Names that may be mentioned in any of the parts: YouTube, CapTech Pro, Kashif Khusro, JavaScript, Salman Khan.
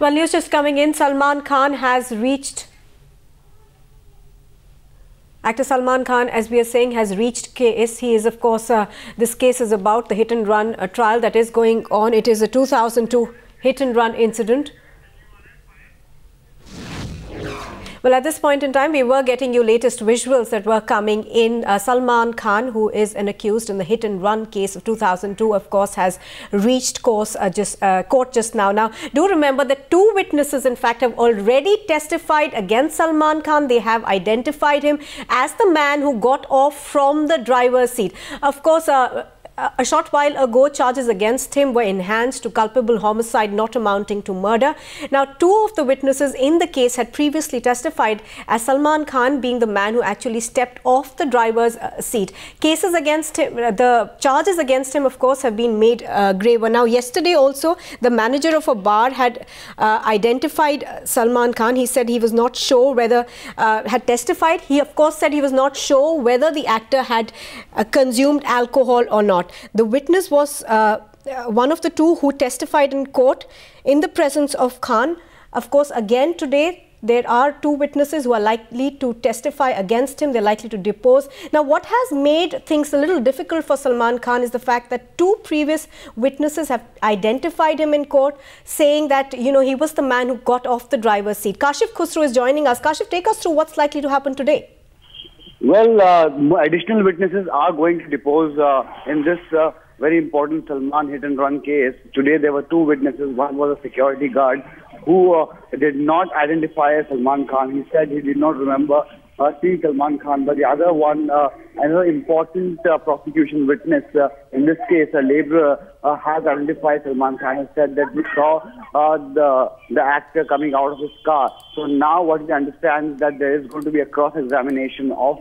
Well, news just coming in. Actor Salman Khan, as we are saying, has reached case. He is, of course, this case is about the hit-and-run trial that is going on. It is a 2002 hit-and-run incident. Well, at this point in time, we were getting you latest visuals that were coming in. Salman Khan, who is an accused in the hit-and-run case of 2002, of course, has reached court just now. Now, do remember that two witnesses, in fact, have already testified against Salman Khan. They have identified him as the man who got off from the driver's seat. Of course, a short while ago, charges against him were enhanced to culpable homicide not amounting to murder. Now, two of the witnesses in the case had previously testified as Salman Khan being the man who actually stepped off the driver's seat. Cases against him, the charges against him, of course, have been made graver. Now, yesterday also, the manager of a bar had identified Salman Khan. He said he was not sure whether, had testified. He, of course, said he was not sure whether the actor had consumed alcohol or not. The witness was one of the two who testified in court in the presence of Khan. Of course, again today, there are two witnesses who are likely to testify against him. They're likely to depose. Now, what has made things a little difficult for Salman Khan is the fact that two previous witnesses have identified him in court, saying that, you know, he was the man who got off the driver's seat. Kashif Khusro is joining us. Kashif, take us through what's likely to happen today. Well, additional witnesses are going to depose in this very important Salman hit-and-run case. Today, there were two witnesses. One was a security guard who did not identify Salman Khan. He said he did not remember seeing Salman Khan. But the other one, another important prosecution witness in this case, a laborer, has identified Salman Khan. He said that we saw the actor coming out of his car. So now what we understand is that there is going to be a cross-examination of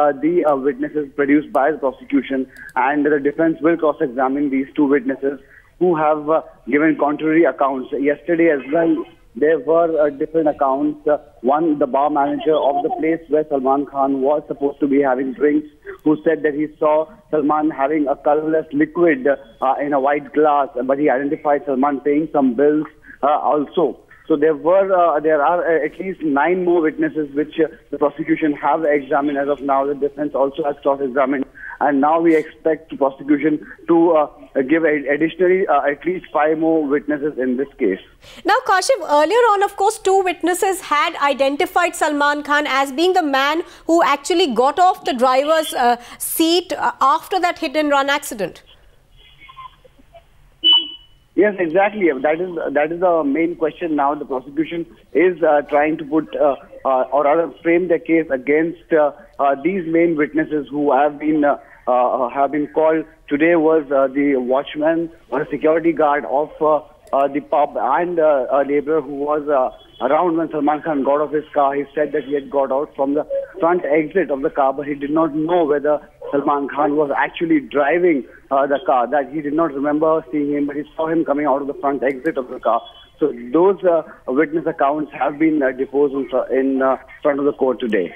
the witnesses produced by the prosecution, and the defense will cross-examine these two witnesses who have given contrary accounts. Yesterday as well, there were different accounts. One, the bar manager of the place where Salman Khan was supposed to be having drinks, who said that he saw Salman having a colorless liquid in a white glass, but he identified Salman paying some bills also. So there are at least 9 more witnesses which the prosecution have examined as of now. The defense also has cross-examined. And now we expect the prosecution to give additionally at least 5 more witnesses in this case. Now, Kashif, earlier on, of course, two witnesses had identified Salman Khan as being the man who actually got off the driver's seat after that hit-and-run accident. Yes, exactly. That is the main question now. The prosecution is trying to put or rather frame their case against these main witnesses who have been called. Today was the watchman or security guard of the pub and a laborer who was around when Salman Khan got off his car. He said that he had got out from the front exit of the car, but he did not know whether Salman Khan was actually driving the car, that he did not remember seeing him, but he saw him coming out of the front exit of the car. So those witness accounts have been deposed in front of the court today.